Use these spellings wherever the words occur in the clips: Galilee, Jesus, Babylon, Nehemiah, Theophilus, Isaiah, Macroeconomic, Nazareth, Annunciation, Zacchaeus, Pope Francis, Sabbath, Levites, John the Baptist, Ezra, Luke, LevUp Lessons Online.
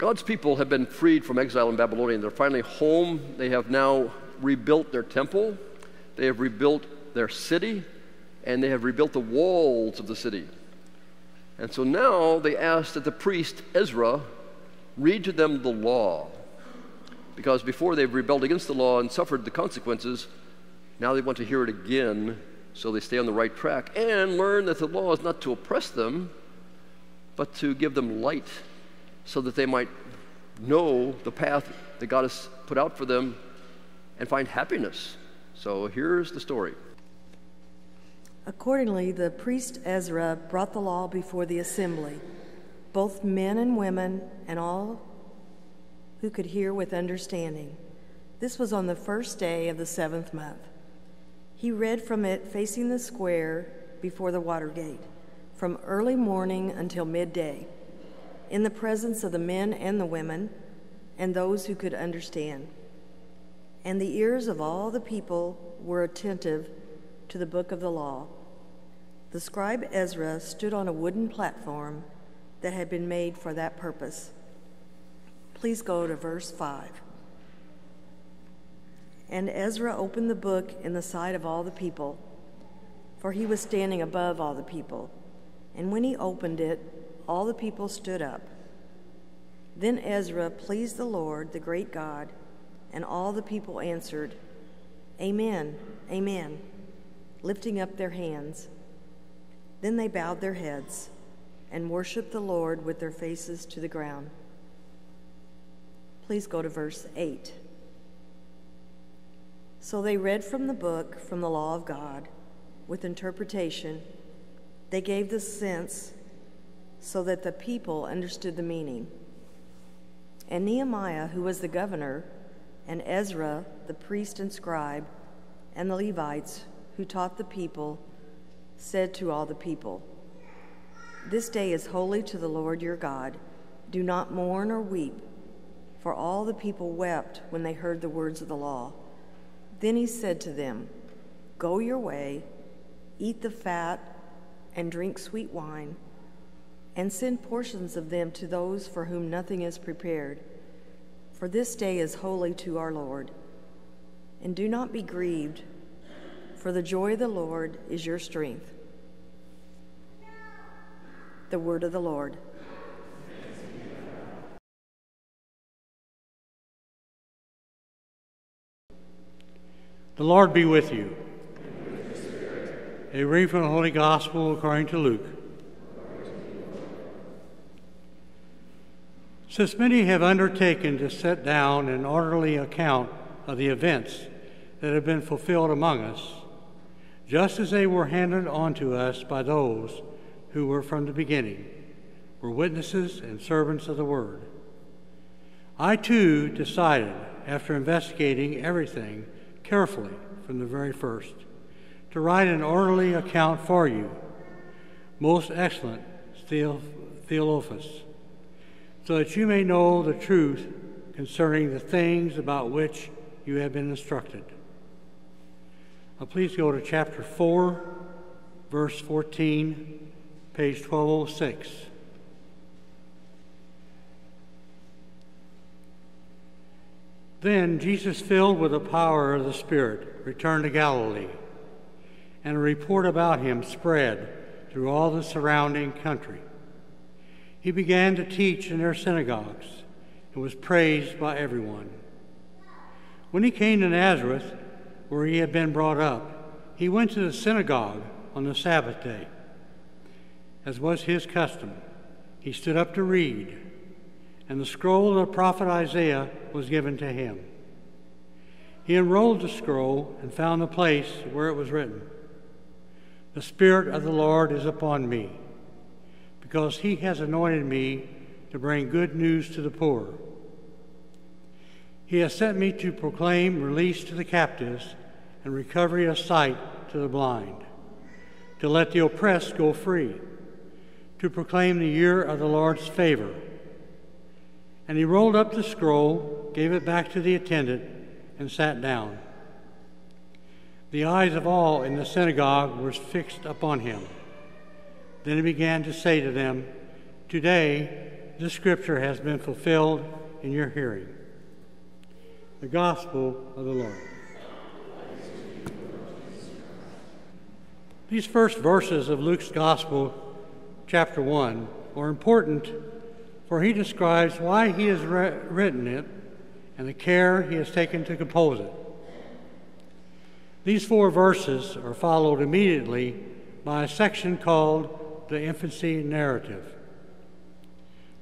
God's people have been freed from exile in Babylon. They're finally home. They have now rebuilt their temple. They have rebuilt their city. And they have rebuilt the walls of the city. And so now they ask that the priest Ezra read to them the law. Because before they've rebelled against the law and suffered the consequences, now they want to hear it again so they stay on the right track and learn that the law is not to oppress them, but to give them light so that they might know the path that God has put out for them and find happiness. So here's the story. Accordingly, the priest Ezra brought the law before the assembly, both men and women, and all who could hear with understanding. This was on the first day of the seventh month. He read from it facing the square before the water gate, from early morning until midday, in the presence of the men and the women, and those who could understand. And the ears of all the people were attentive to the book of the law. The scribe Ezra stood on a wooden platform that had been made for that purpose. Please go to verse 5. And Ezra opened the book in the sight of all the people, for he was standing above all the people. And when he opened it, all the people stood up. Then Ezra pleased the Lord, the great God, and all the people answered, "Amen, amen," lifting up their hands. Then they bowed their heads and worshiped the Lord with their faces to the ground. Please go to verse 8. So they read from the book, from the law of God, with interpretation. They gave the sense so that the people understood the meaning. And Nehemiah, who was the governor, and Ezra, the priest and scribe, and the Levites, who taught the people, said to all the people, "This day is holy to the Lord your God. Do not mourn or weep." For all the people wept when they heard the words of the law. Then he said to them, "Go your way, eat the fat, and drink sweet wine, and send portions of them to those for whom nothing is prepared. For this day is holy to our Lord. And do not be grieved, for the joy of the Lord is your strength." The word of the Lord. The Lord be with you. And with your spirit. A reading from the Holy Gospel according to Luke. Glory to you, Lord. Since many have undertaken to set down an orderly account of the events that have been fulfilled among us, just as they were handed on to us by those who were from the beginning, were witnesses and servants of the word. I too decided, after investigating everything carefully from the very first, to write an orderly account for you, most excellent Theophilus, so that you may know the truth concerning the things about which you have been instructed. Now please go to chapter 4, verse 14, page 1206. Then Jesus, filled with the power of the Spirit, returned to Galilee, and a report about him spread through all the surrounding country. He began to teach in their synagogues and was praised by everyone. When he came to Nazareth, where he had been brought up, he went to the synagogue on the Sabbath day. As was his custom, he stood up to read, and the scroll of the prophet Isaiah was given to him. He unrolled the scroll and found the place where it was written, "The Spirit of the Lord is upon me, because he has anointed me to bring good news to the poor. He has sent me to proclaim release to the captives and recovery of sight to the blind, to let the oppressed go free, to proclaim the year of the Lord's favor." And he rolled up the scroll, gave it back to the attendant, and sat down. The eyes of all in the synagogue were fixed upon him. Then he began to say to them, "Today this scripture has been fulfilled in your hearing. The Gospel of the Lord. These first verses of Luke's Gospel, chapter 1, are important, for he describes why he has written it and the care he has taken to compose it. These four verses are followed immediately by a section called the Infancy Narrative,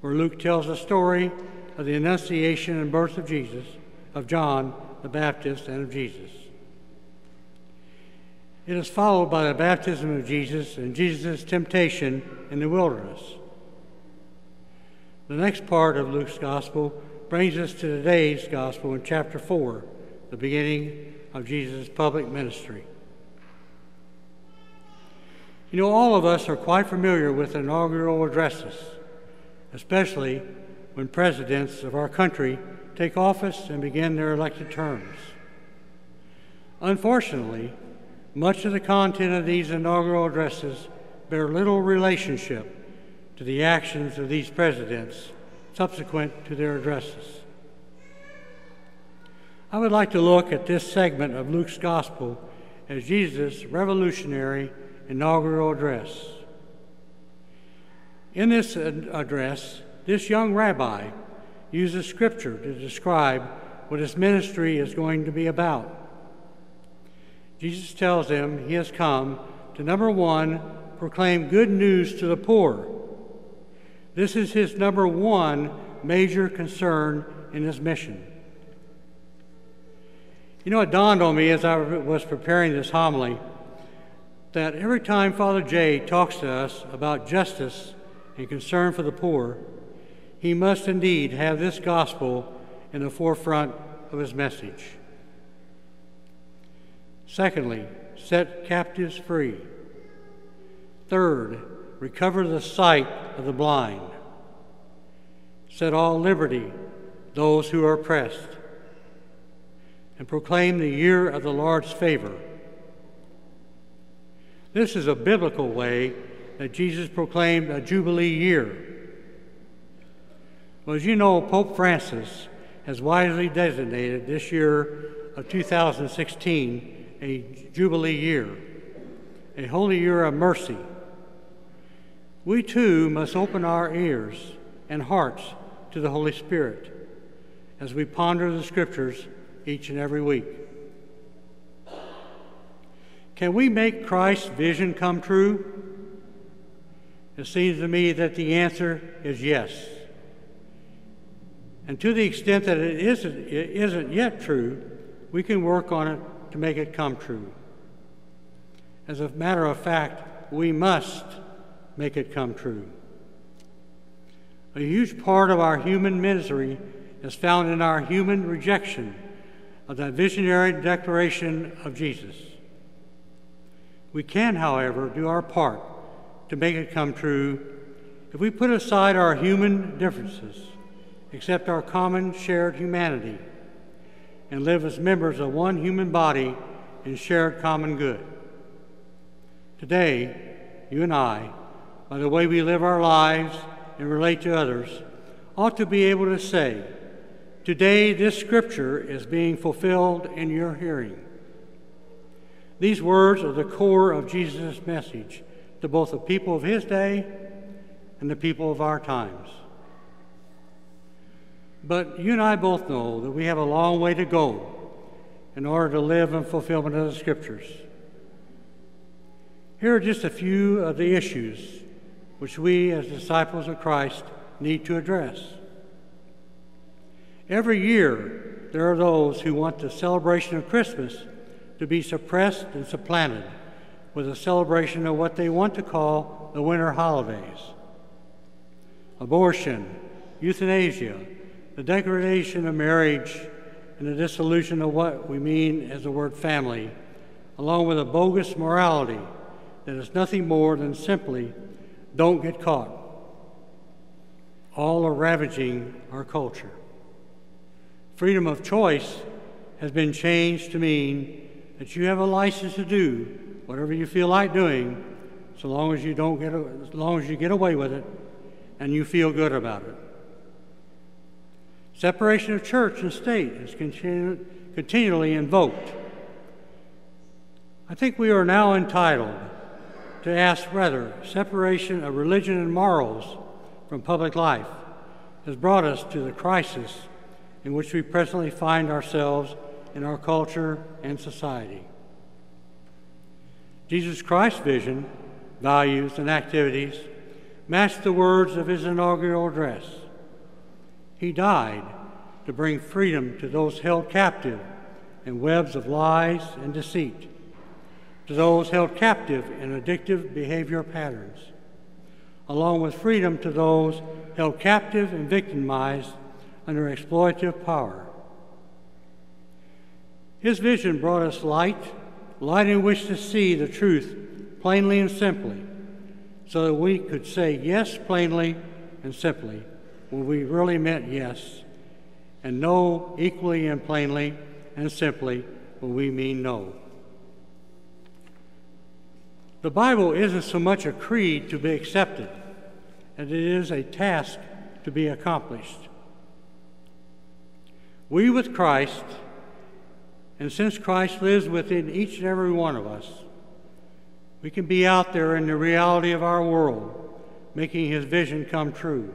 where Luke tells the story of the Annunciation and birth of Jesus, of John the Baptist and of Jesus. It is followed by the baptism of Jesus and Jesus' temptation in the wilderness. The next part of Luke's Gospel brings us to today's Gospel in chapter 4, the beginning of Jesus' public ministry. You know, all of us are quite familiar with inaugural addresses, especially when presidents of our country take office and begin their elected terms. Unfortunately, much of the content of these inaugural addresses bear little relationship to the actions of these presidents subsequent to their addresses. I would like to look at this segment of Luke's Gospel as Jesus' revolutionary inaugural address. In this address, this young rabbi uses Scripture to describe what his ministry is going to be about. Jesus tells them he has come to, number one, proclaim good news to the poor. This is his number one major concern in his mission. You know, it dawned on me as I was preparing this homily that every time Father Jay talks to us about justice and concern for the poor, he must indeed have this gospel in the forefront of his message. Secondly, set captives free. Third, recover the sight of the blind. Set all liberty, those who are oppressed. And proclaim the year of the Lord's favor. This is a biblical way that Jesus proclaimed a Jubilee year. Well, as you know, Pope Francis has wisely designated this year of 2016 a Jubilee year, a holy year of mercy. We too must open our ears and hearts to the Holy Spirit as we ponder the Scriptures each and every week. Can we make Christ's vision come true? It seems to me that the answer is yes. And to the extent that it isn't yet true, we can work on it to make it come true. As a matter of fact, we must make it come true. A huge part of our human misery is found in our human rejection of that visionary declaration of Jesus. We can, however, do our part to make it come true if we put aside our human differences, accept our common shared humanity, and live as members of one human body in shared common good. Today, you and I, by the way we live our lives and relate to others, ought to be able to say, today this scripture is being fulfilled in your hearing. These words are the core of Jesus' message to both the people of his day and the people of our times. But you and I both know that we have a long way to go in order to live in fulfillment of the Scriptures. Here are just a few of the issues which we as disciples of Christ need to address. Every year, there are those who want the celebration of Christmas to be suppressed and supplanted with a celebration of what they want to call the winter holidays. Abortion, euthanasia, the degradation of marriage, and the dissolution of what we mean as the word family, along with a bogus morality that is nothing more than simply don't get caught. All are ravaging our culture. Freedom of choice has been changed to mean that you have a license to do whatever you feel like doing, so long as you get away with it and you feel good about it. Separation of church and state is continually invoked. I think we are now entitled to ask whether separation of religion and morals from public life has brought us to the crisis in which we presently find ourselves in our culture and society. Jesus Christ's vision, values, and activities match the words of his inaugural address. He died to bring freedom to those held captive in webs of lies and deceit, to those held captive in addictive behavior patterns, along with freedom to those held captive and victimized under exploitative power. His vision brought us light in which to see the truth plainly and simply, so that we could say yes plainly and simply when we really meant yes, and no equally and plainly and simply when we mean no. The Bible isn't so much a creed to be accepted as it is a task to be accomplished. We with Christ, and since Christ lives within each and every one of us, we can be out there in the reality of our world, making his vision come true.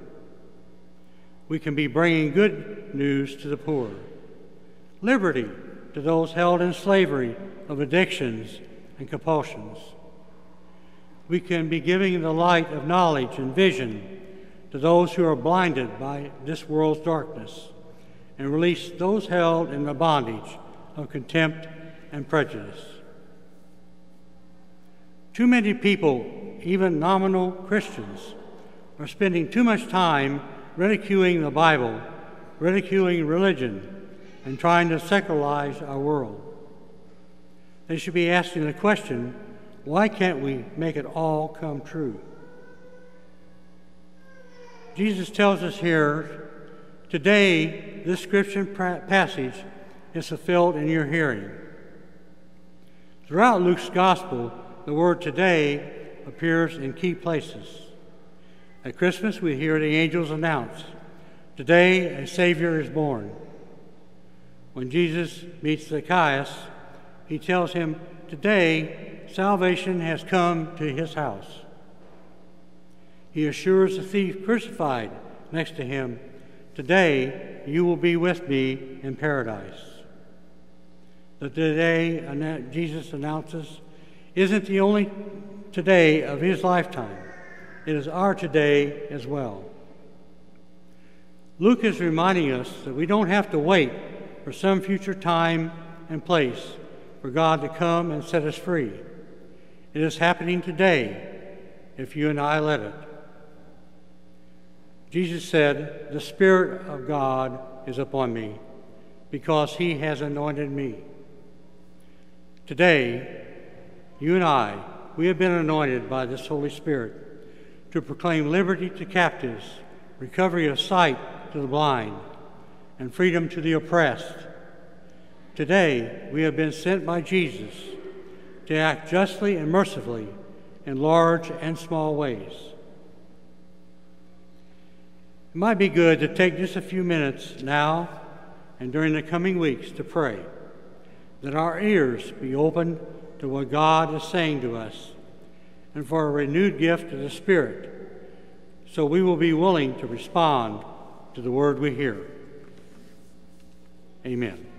We can be bringing good news to the poor, liberty to those held in slavery of addictions and compulsions. We can be giving the light of knowledge and vision to those who are blinded by this world's darkness, and release those held in the bondage of contempt and prejudice. Too many people, even nominal Christians, are spending too much time ridiculing the Bible, ridiculing religion, and trying to secularize our world. They should be asking the question, why can't we make it all come true? Jesus tells us here, today this scripture passage is fulfilled in your hearing. Throughout Luke's gospel, the word today appears in key places. At Christmas, we hear the angels announce, today a Savior is born. When Jesus meets Zacchaeus, he tells him, today salvation has come to his house. He assures the thief crucified next to him, today you will be with me in paradise. The today Jesus announces isn't the only today of his lifetime. It is our today as well. Luke is reminding us that we don't have to wait for some future time and place for God to come and set us free. It is happening today if you and I let it. Jesus said, the Spirit of God is upon me because he has anointed me. Today, you and I, we have been anointed by this Holy Spirit to proclaim liberty to captives, recovery of sight to the blind, and freedom to the oppressed. Today, we have been sent by Jesus to act justly and mercifully in large and small ways. It might be good to take just a few minutes now and during the coming weeks to pray that our ears be open to what God is saying to us and for a renewed gift of the Spirit, so we will be willing to respond to the word we hear. Amen.